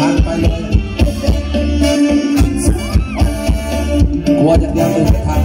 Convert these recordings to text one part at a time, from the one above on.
ทันไปเลยกลัวอย่างเดียวเดินไม่ทัน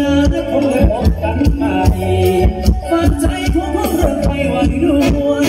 นะคงได้พบกันใหม่ฝากใจของพวกเราไปไว้ด้วย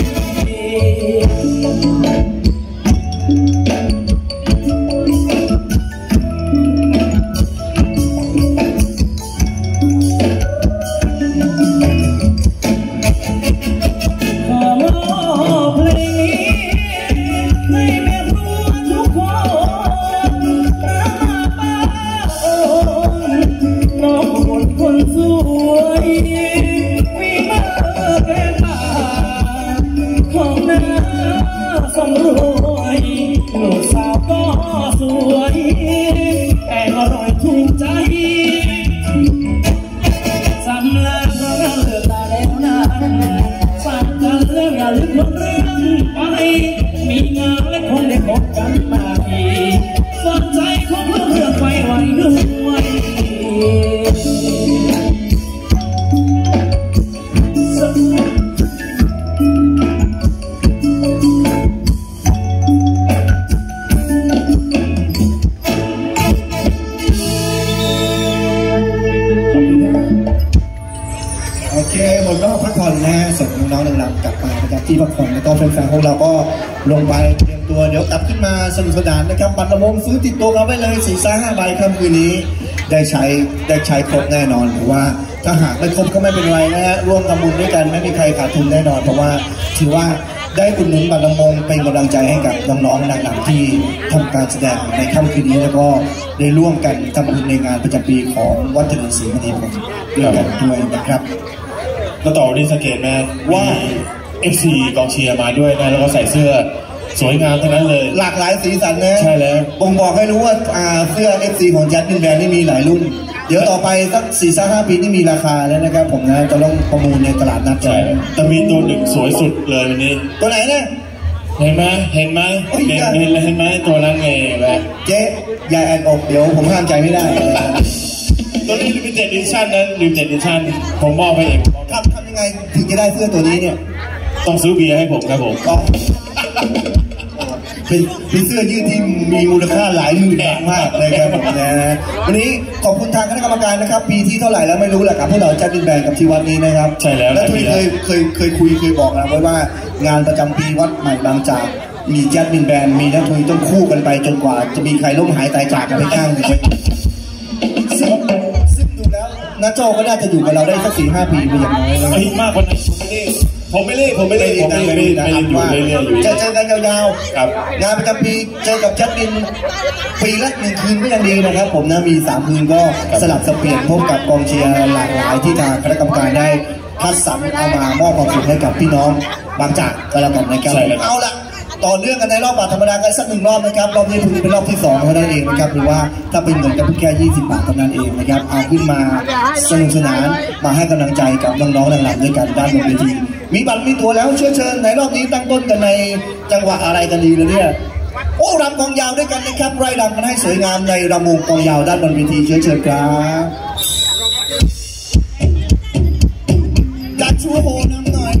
ลงไปเตรียมตัวเดี๋ยวกลับขึ้นมาสนุกสนานนะครับบัตรละวงซื้อติดตัวกันไว้เลย4-5 ใบค่ำคืนนี้ได้ใช้ครบแน่นอนเพราะว่าถ้าหากไม่ครบก็ไม่เป็นไรนะฮะร่วมทำบุญด้วยกันไม่มีใครขาดทุนแน่นอนเพราะว่าถือว่าได้อุดหนุนบัตรละวงเป็นกำลังใจให้กับน้องๆหลังๆที่ทำการแสดงในค่ำคืนนี้แล้วก็ได้ร่วมกันทำบุญในงานประจำปีของวัดถนนศรีมณีด้วยกันด้วยนะครับแล้วต่อดีสังเกตไหมว่าFC กองเชียร์มาด้วยนะแล้วก็ใส่เสื้อสวยงามทั้งนั้นเลยหลากหลายสีสันนะใช่แล้วผมบอกให้รู้ว่าเสื้อ FC ของยัดดินแดนนี่มีหลายรุ่นเดี๋ยวต่อไปสัก 4-5 ปีนี่มีราคาแล้วนะครับผมนะจะลงประมูลในตลาดนัดใช่แต่มีตัวหนึ่งสวยสุดเลยวันนี้ตัวไหนนะเห็นไหมเห็นไหมตัวนั้นไงแบบเจ๊ยายแอนอกเดี๋ยวผมห้ามใจไม่ได้ตัวนี้ Limited Edition นะ Limited Edition ผมมอบไปเองทำยังไงถึงจะได้เสื้อตัวนี้เนี่ยต้องซื้อเบียร์ให้ผมครับผมเป็นเสื้อยืดที่มีมูลค่าหลายหมื่นมากเลยครับผมนะวันนี้ขอบคุณทางคณะกรรมการนะครับปีที่เท่าไหร่แล้วไม่รู้แหละครับพวกเราจัดดินแดนกับที่วัดนี้นะครับใช่แล้วและที่เคยคุยเคยบอกนะไว้ว่างานประจำปีวัดใหม่บางจากมีจัดดินแดนมีนักทุนต้องคู่กันไปจนกว่าจะมีใครล้มหายตายจากกันไปข้างหนึ่งซึ่งดูแล้วนะโจก็น่าจะอยู่กับเราได้สัก 4-5 ปีไปอย่างน้อยมากกว่านี้ผมไม่เล่นนะครับว่าจะเจอกันยาวๆงานประจำปีเจอกับจัดดินปีละ1 คืนก็ยังดีนะครับผมนะมี3 คืนก็สลับสับเปลี่ยนพบกับกองเชียร์หลากหลายที่ทางคณะกรรมการได้คัดสรรเอามามอบความสุขให้กับพี่น้องบางจากก็แล้วกันนะครับเอาละต่อเนื่องกันในรอบบัตรธรรมดากันสัก1 รอบนะครับรอบนี้ถือเป็นรอบที่2เท่านั้นเองนะครับหรือว่าถ้าเป็นเงินก็เพิ่งแค่20 บาทเท่านั้นเองนะครับเอาขึ้นมาสนุกสนานมาให้กำลังใจกับน้องๆหลังๆด้วยกันด้านบนเวทีมีบัตรมีตัวแล้วเชิญในรอบนี้ตั้งต้นกันในจังหวะอะไรกันดีเลยเนี่ยโอ้รำกองยาวด้วยกันนะครับไล่รำกันให้สวยงามในรำวงกองยาวด้านบนเวทีเชิญครับจัดชัวโหนำหน่อย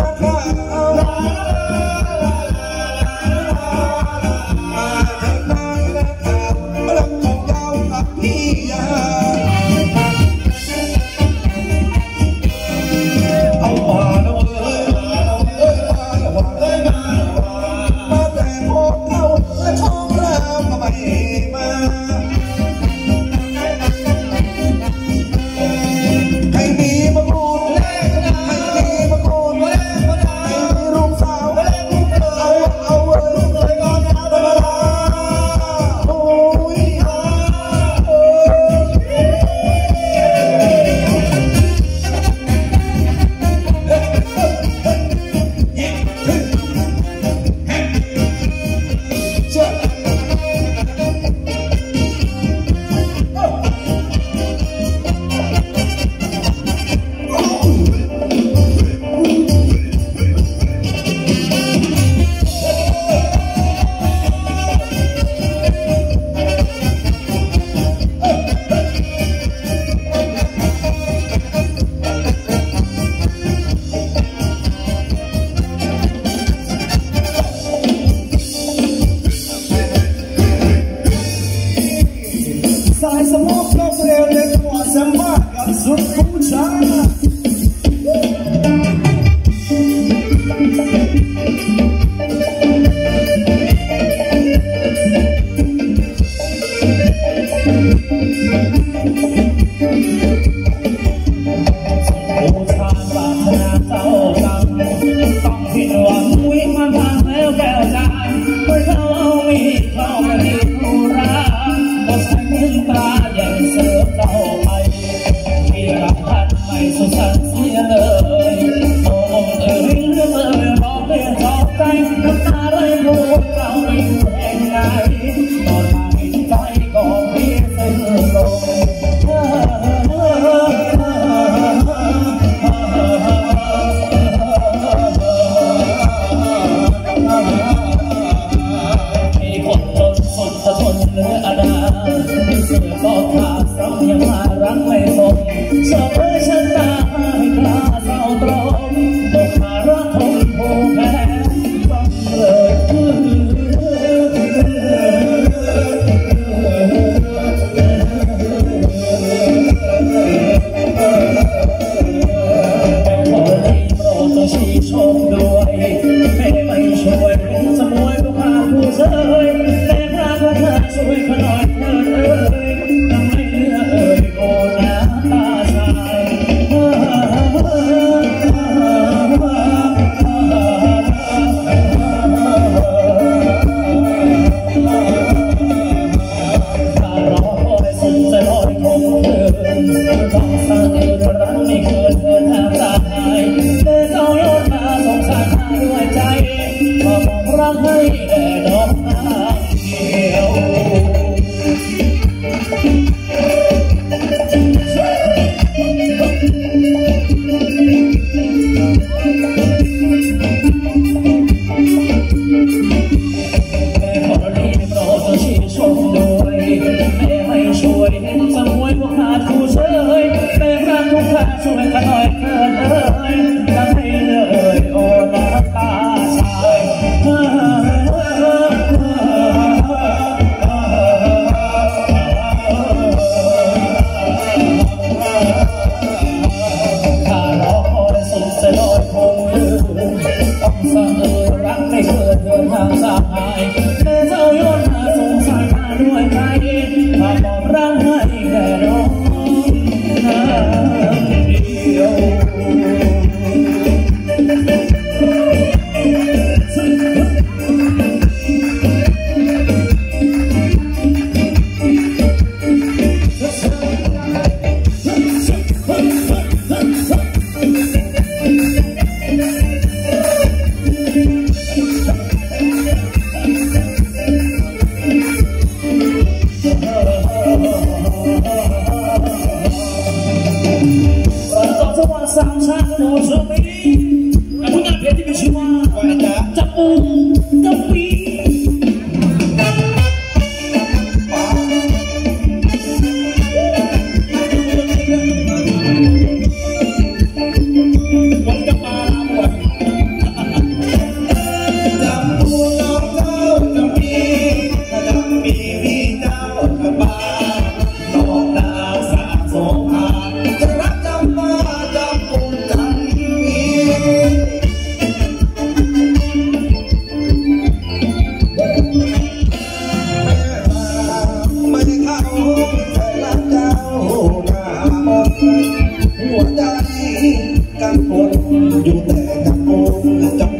วันจะมาแล้ว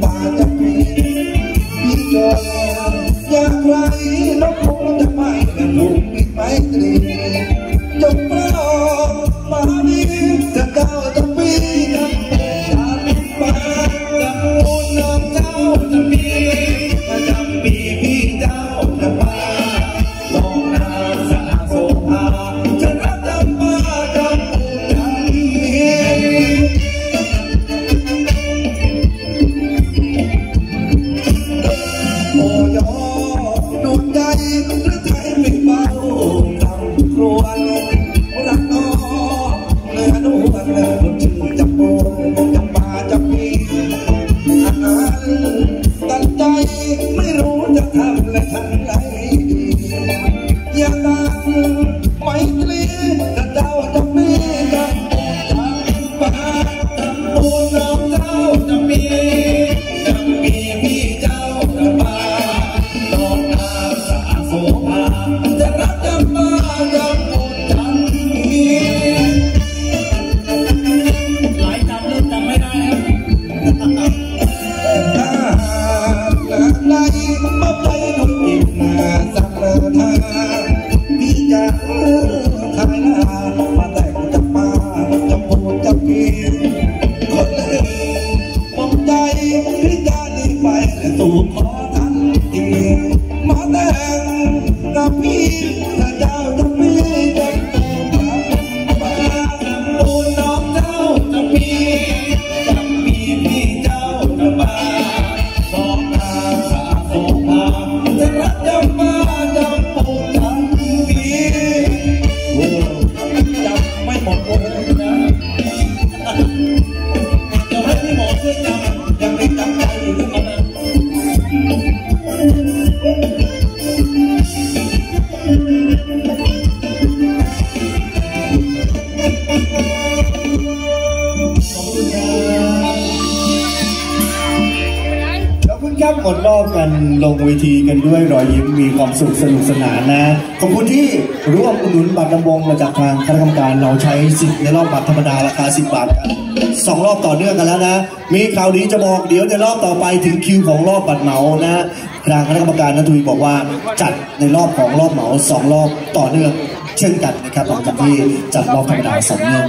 ป่าจะมีที่จอดอยากไรนกคงจะไปกันหนุ่มมิตรไมตรีจงประลองมาดีจะก้าวจะปีจะมีป่าจะมุ่งน้ำเจ้าจะมีจะมีพี่เจ้าจะไปลองน้ำสาโสภาจะรักจำป่าจำมุ่งจำมีลงเวทีกันด้วยรอยยิ้มมีความสุขสนุกสนานนะขอบคุณที่ร่วมอุดหนุนบัตรลำวงมาจากทางคณะกรรมการเราใช้สิทธิ์ในรอบบัตรธรรมดาราคา10 บาทกัน2รอบต่อเนื่องกันแล้วนะมีข่าวดีจะบอกเดี๋ยวในรอบต่อไปถึงคิวของรอบบัตรเหมานะทางคณะกรรมการนัทวีบอกว่าจัดในรอบของรอบเหมา2 รอบต่อเนื่องเช่นกันนะครับหลังจากที่จัดรอบธรรมดา2 รอบ